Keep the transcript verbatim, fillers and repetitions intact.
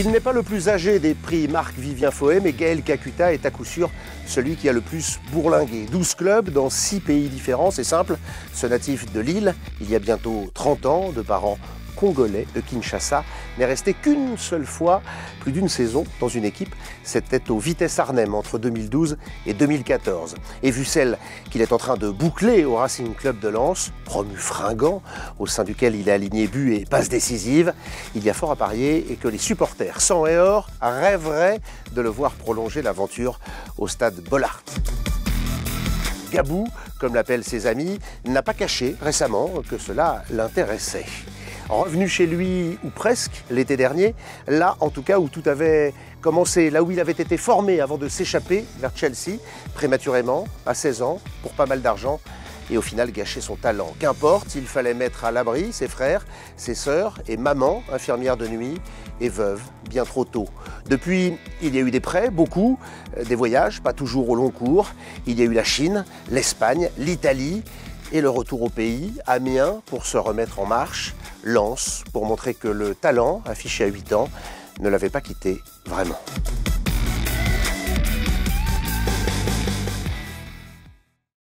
Il n'est pas le plus âgé des prix Marc-Vivien Foé, mais Gaël Kakuta est à coup sûr celui qui a le plus bourlingué. douze clubs dans six pays différents, c'est simple. Ce natif de Lille, il y a bientôt trente ans, de parents congolais de Kinshasa, n'est resté qu'une seule fois, plus d'une saison, dans une équipe. C'était au Vitesse Arnhem entre deux mille douze et deux mille quatorze. Et vu celle qu'il est en train de boucler au Racing Club de Lens, promu fringant, au sein duquel il a aligné but et passe décisive, il y a fort à parier et que les supporters, sang et or, rêveraient de le voir prolonger l'aventure au stade Bollaert. Gabou, comme l'appellent ses amis, n'a pas caché récemment que cela l'intéressait. Revenu chez lui, ou presque, l'été dernier, là en tout cas où tout avait commencé, là où il avait été formé avant de s'échapper vers Chelsea, prématurément, à seize ans, pour pas mal d'argent, et au final gâcher son talent. Qu'importe, il fallait mettre à l'abri ses frères, ses sœurs et maman, infirmière de nuit et veuve, bien trop tôt. Depuis, il y a eu des prêts, beaucoup, des voyages, pas toujours au long cours. Il y a eu la Chine, l'Espagne, l'Italie, et le retour au pays, Amiens pour se remettre en marche, Lens pour montrer que le talent, affiché à huit ans, ne l'avait pas quitté vraiment.